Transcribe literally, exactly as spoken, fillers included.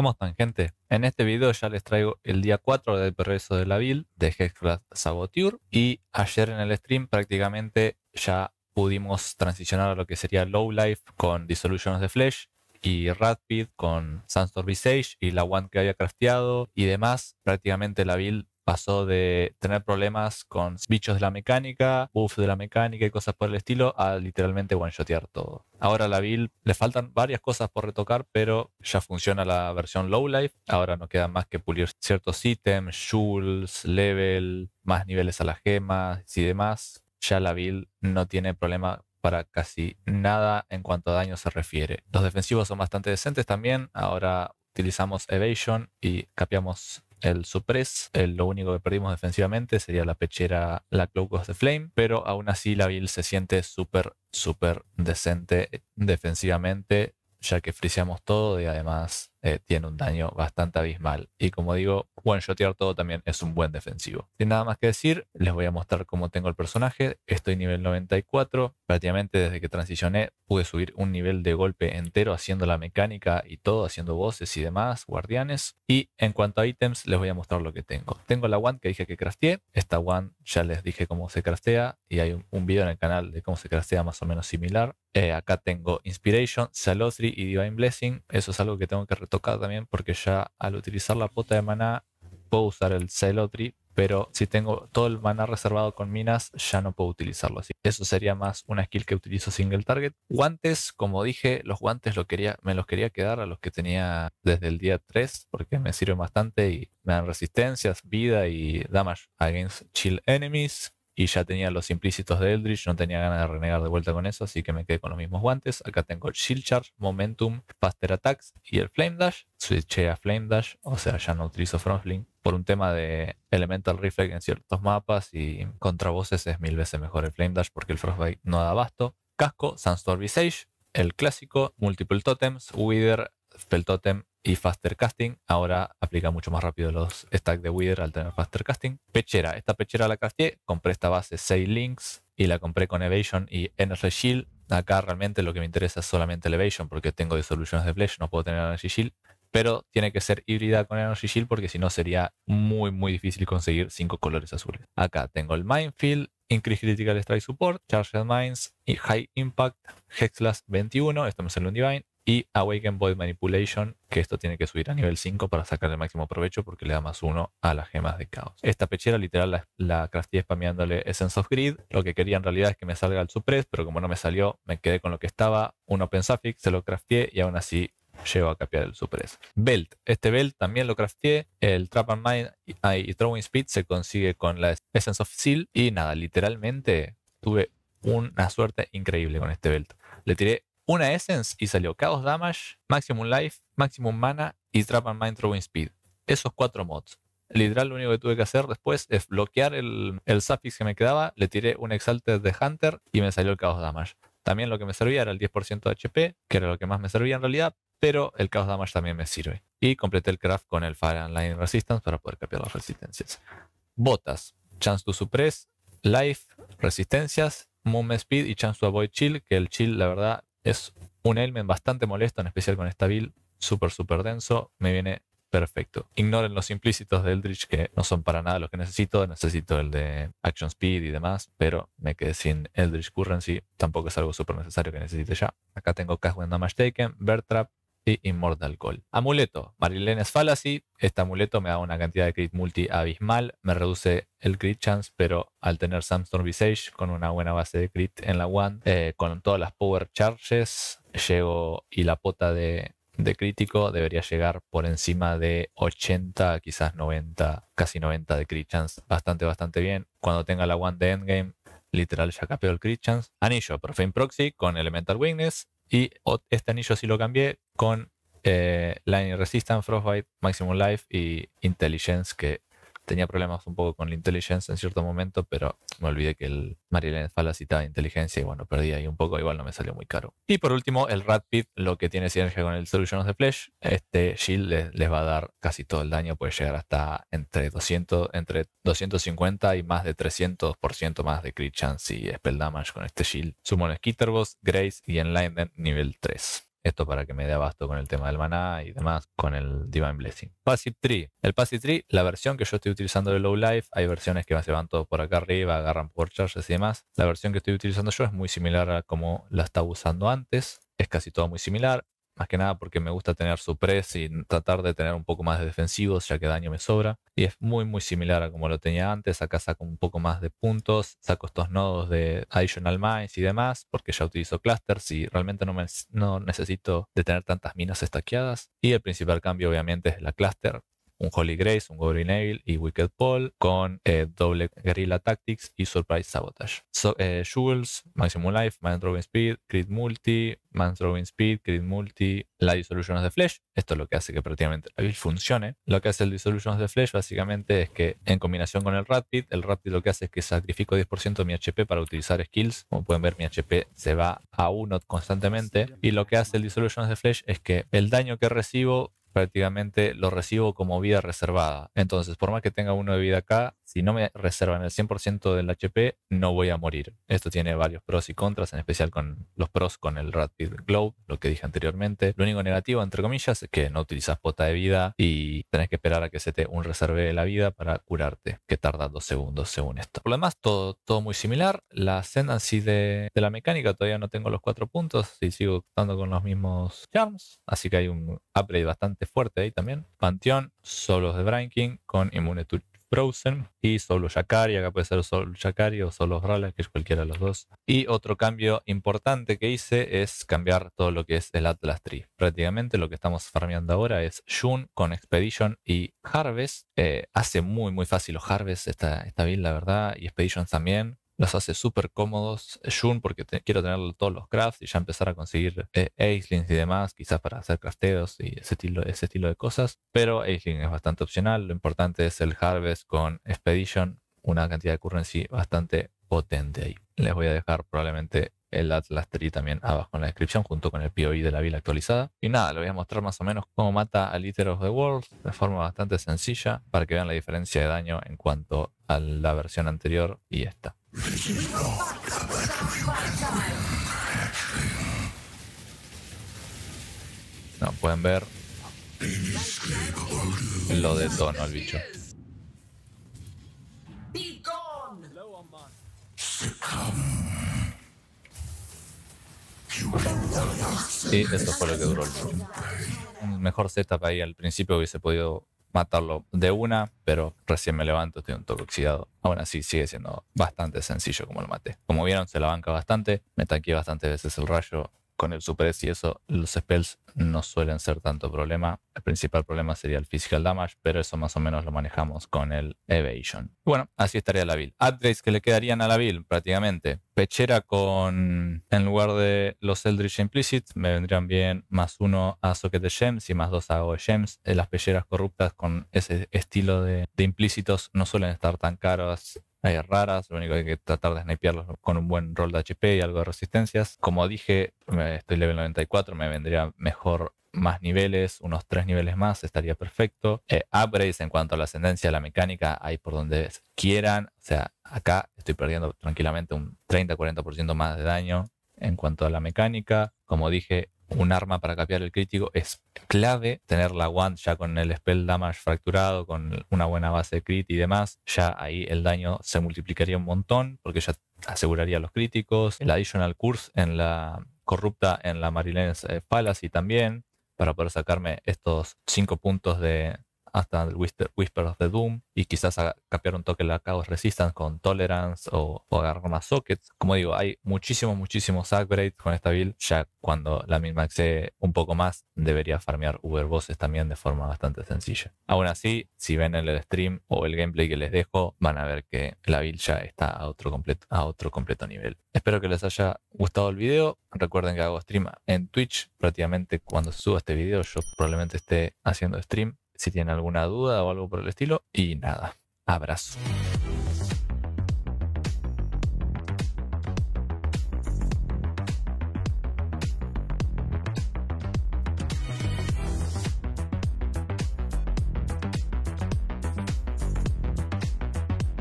¿Cómo están, gente? En este video ya les traigo el día cuatro del progreso de la build de Hexblast Saboteur, y ayer en el stream prácticamente ya pudimos transicionar a lo que sería Low Life con Dissolution of the Flash y Rapid con Sunstorm Visage y la Wand que había crafteado y demás. Prácticamente la build pasó de tener problemas con bichos de la mecánica, buff de la mecánica y cosas por el estilo, a literalmente one-shotear todo. Ahora la build le faltan varias cosas por retocar, pero ya funciona la versión Low Life. Ahora no queda más que pulir ciertos ítems, jewels, level, más niveles a las gemas y demás. Ya la build no tiene problema para casi nada en cuanto a daño se refiere. Los defensivos son bastante decentes también. Ahora utilizamos Evasion y capeamos el Suppress. El, lo único que perdimos defensivamente sería la pechera, la Cloak of the Flame, pero aún así la build se siente súper, súper decente defensivamente, ya que friseamos todo y además eh, tiene un daño bastante abismal. Y como digo, one-shotear todo también es un buen defensivo. Sin nada más que decir, les voy a mostrar cómo tengo el personaje. Estoy nivel noventa y cuatro. Prácticamente desde que transicioné pude subir un nivel de golpe entero haciendo la mecánica y todo, haciendo voces y demás, guardianes. Y en cuanto a ítems, les voy a mostrar lo que tengo. Tengo la wand que dije que crafteé. Esta wand ya les dije cómo se craftea y hay un, un video en el canal de cómo se craftea más o menos similar. Eh, acá tengo Inspiration, Zealotry y Divine Blessing. Eso es algo que tengo que retocar también, porque ya al utilizar la pota de maná puedo usar el Zealotry, pero si tengo todo el maná reservado con minas ya no puedo utilizarlo, así eso sería más una skill que utilizo single target. Guantes, como dije, los guantes lo quería, me los quería quedar a los que tenía desde el día tres, porque me sirven bastante y me dan resistencias, vida y damage against chill enemies. Y ya tenía los implícitos de Eldritch, no tenía ganas de renegar de vuelta con eso, así que me quedé con los mismos guantes. Acá tengo Shield Charge, Momentum, Faster Attacks y el Flame Dash. Switché a Flame Dash, o sea, ya no utilizo Frostling, por un tema de Elemental Reflect en ciertos mapas, y contra voces es mil veces mejor el Flame Dash porque el Frostbite no da abasto. Casco, Sunstorm Visage, el clásico, Multiple Totems, Wither, Feltotem y Faster Casting. Ahora aplica mucho más rápido los stacks de Wither al tener Faster Casting. Pechera. Esta pechera la crafteé. Compré esta base seis links y la compré con Evasion y Energy Shield. Acá realmente lo que me interesa es solamente el Evasion, porque tengo disoluciones de Flesh, no puedo tener Energy Shield. Pero tiene que ser híbrida con Energy Shield, porque si no sería muy muy difícil conseguir cinco colores azules. Acá tengo el Minefield, Increase Critical Strike Support, Charged Mines y High Impact, Hexblast veintiuno, esto me sale un Divine, y Awaken Void Manipulation, que esto tiene que subir a nivel cinco para sacar el máximo provecho porque le da más uno a las gemas de caos. Esta pechera literal la, la crafteé spameándole Essence of Grid. Lo que quería en realidad es que me salga el Suppress, pero como no me salió, me quedé con lo que estaba. Un Open Suffix, se lo crafteé y aún así llego a capear el Suppress. Belt. Este belt también lo crafteé. El Trap and Mine y, y Throwing Speed se consigue con la Essence of Seal. Y nada, literalmente tuve una suerte increíble con este belt. Le tiré una Essence y salió Chaos Damage, Maximum Life, Maximum Mana y Trap and Mine Throwing Speed. Esos cuatro mods. Literal, lo único que tuve que hacer después es bloquear el, el suffix que me quedaba. Le tiré un Exalted de Hunter y me salió el Chaos Damage. También lo que me servía era el diez por ciento de H P, que era lo que más me servía en realidad, pero el Chaos Damage también me sirve. Y completé el craft con el Fire and Line Resistance para poder capear las resistencias. Botas. Chance to Suppress, Life, Resistencias, Movement Speed y Chance to Avoid Chill, que el Chill, la verdad, es un ailment bastante molesto, en especial con esta build. Súper, súper denso. Me viene perfecto. Ignoren los implícitos de Eldritch, que no son para nada los que necesito. Necesito el de Action Speed y demás, pero me quedé sin Eldritch Currency. Tampoco es algo súper necesario que necesite ya. Acá tengo Cash When Damage Taken, Bear Trap y Immortal Call. Amuleto. Marilene's Fallacy. Este amuleto me da una cantidad de crit multi abismal. Me reduce el crit chance, pero al tener Sunstorm Visage con una buena base de crit en la wand, eh, con todas las power charges, llego y la pota de, de crítico debería llegar por encima de ochenta, quizás noventa, casi noventa de crit chance. Bastante, bastante bien. Cuando tenga la wand de endgame, literal ya capeo el crit chance. Anillo Profane Proxy con Elemental Weakness. Y este anillo sí lo cambié con eh, Line Resistance, Frostbite, Maximum Life y Intelligence, que tenía problemas un poco con la Intelligence en cierto momento, pero me olvidé que el Marilyn Falacita de Inteligencia y bueno, perdí ahí un poco, igual no me salió muy caro. Y por último, el Rat Pit, lo que tiene sinergia con el Solution of the Flesh. Este shield les, les va a dar casi todo el daño, puede llegar hasta entre doscientos, entre doscientos cincuenta y más de trescientos por ciento más de crit chance y spell damage con este shield. Summon Skitter Boss, Grace y Enlightened nivel tres. Esto para que me dé abasto con el tema del maná y demás, con el Divine Blessing. Passive Tree. El Passive Tree, la versión que yo estoy utilizando de Low Life, hay versiones que se van todo por acá arriba, agarran Power Charges y demás. La versión que estoy utilizando yo es muy similar a como la estaba usando antes. Es casi todo muy similar. Más que nada porque me gusta tener Suppress y tratar de tener un poco más de defensivos, ya que daño me sobra. Y es muy muy similar a como lo tenía antes. Acá saco un poco más de puntos, saco estos nodos de Additional Mines y demás, porque ya utilizo Clusters y realmente no, me, no necesito de tener tantas minas estaqueadas. Y el principal cambio obviamente es la Cluster. Un Holy Grace, un Goblin Evil y Wicked Paul con eh, doble Guerrilla Tactics y Surprise Sabotage. So, eh, Jewels, Maximum Life, Mind Throwing Speed, Crit Multi, Mind Throwing Speed, Crit Multi, la Dissolution of the Flash. Esto es lo que hace que prácticamente la build funcione. Lo que hace el Dissolution of the Flash básicamente es que en combinación con el Rapid, el Rapid lo que hace es que sacrifico diez por ciento de mi H P para utilizar skills. Como pueden ver, mi H P se va a uno constantemente. Y lo que hace el Dissolution of the Flash es que el daño que recibo prácticamente lo recibo como vida reservada. Entonces, por más que tenga uno de vida acá, si no me reservan el cien por ciento del H P, no voy a morir. Esto tiene varios pros y contras, en especial con los pros con el Rapid Glow, lo que dije anteriormente. Lo único negativo, entre comillas, es que no utilizas pota de vida y tenés que esperar a que se te un reserve de la vida para curarte, que tarda dos segundos según esto. Por lo demás, todo, todo muy similar. La ascendancy de, de la mecánica, todavía no tengo los cuatro puntos y sigo estando con los mismos charms, así que hay un upgrade bastante fuerte ahí también. Panteón, solos de Branking con Immunity Frozen y solo Yakari. Acá puede ser solo Yakari o solo Rala, que es cualquiera de los dos. Y otro cambio importante que hice es cambiar todo lo que es el Atlas Tree. Prácticamente lo que estamos farmeando ahora es Jun con Expedition y Harvest. Eh, hace muy muy fácil los Harvest esta, esta build, la verdad, y Expedition también. Los hace súper cómodos. Jun porque te, quiero tener todos los crafts y ya empezar a conseguir eh, Acelings y demás, quizás para hacer crafteos y ese estilo, ese estilo de cosas. Pero Aceling es bastante opcional. Lo importante es el Harvest con Expedition, una cantidad de currency bastante potente ahí. Les voy a dejar probablemente el Atlas Tree también abajo en la descripción, junto con el P O I de la build actualizada. Y nada, les voy a mostrar más o menos cómo mata al Eater of the World de forma bastante sencilla, para que vean la diferencia de daño en cuanto a la versión anterior y esta. No, pueden ver lo detonó el bicho. Y eso fue lo que duró el juego. Un mejor setup ahí al principio hubiese podido matarlo de una, pero recién me levanto, estoy un toque oxidado. Aún así sigue siendo bastante sencillo como lo maté. Como vieron, se la banca bastante, me tanqueé bastantes veces el rayo. Con el Suppress y eso, los spells no suelen ser tanto problema. El principal problema sería el Physical Damage, pero eso más o menos lo manejamos con el Evasion. Bueno, así estaría la build. Upgrades que le quedarían a la build, prácticamente. Pechera con, en lugar de los Eldritch Implicit, me vendrían bien más uno a Socket de Gems y más dos a Go de Gems. Las pecheras corruptas con ese estilo de, de implícitos no suelen estar tan caras. Hay raras, lo único que hay que tratar de snipearlos con un buen roll de H P y algo de resistencias. Como dije, estoy level noventa y cuatro, me vendría mejor más niveles, unos tres niveles más, estaría perfecto. Eh, upgrades en cuanto a la ascendencia, la mecánica, hay por donde quieran. O sea, acá estoy perdiendo tranquilamente un treinta a cuarenta por ciento más de daño en cuanto a la mecánica. Como dije, un arma para capear el crítico es clave. Tener la wand ya con el spell damage fracturado, con una buena base de crit y demás, ya ahí el daño se multiplicaría un montón porque ya aseguraría los críticos. El additional curse en la corrupta, en la Marilyn's eh, Fallacy también, para poder sacarme estos cinco puntos de hasta el Whisper, Whisper of the Doom, y quizás capear un toque la Chaos Resistance con Tolerance o, o agarrar más sockets. Como digo, hay muchísimos, muchísimos upgrades con esta build. Ya cuando la minmaxé un poco más, debería farmear Uber Bosses también de forma bastante sencilla. Aún así, si ven el stream o el gameplay que les dejo, van a ver que la build ya está a otro completo, a otro completo nivel. Espero que les haya gustado el video. Recuerden que hago stream en Twitch. Prácticamente cuando suba este video, yo probablemente esté haciendo stream. Si tienen alguna duda o algo por el estilo. Y nada, abrazo.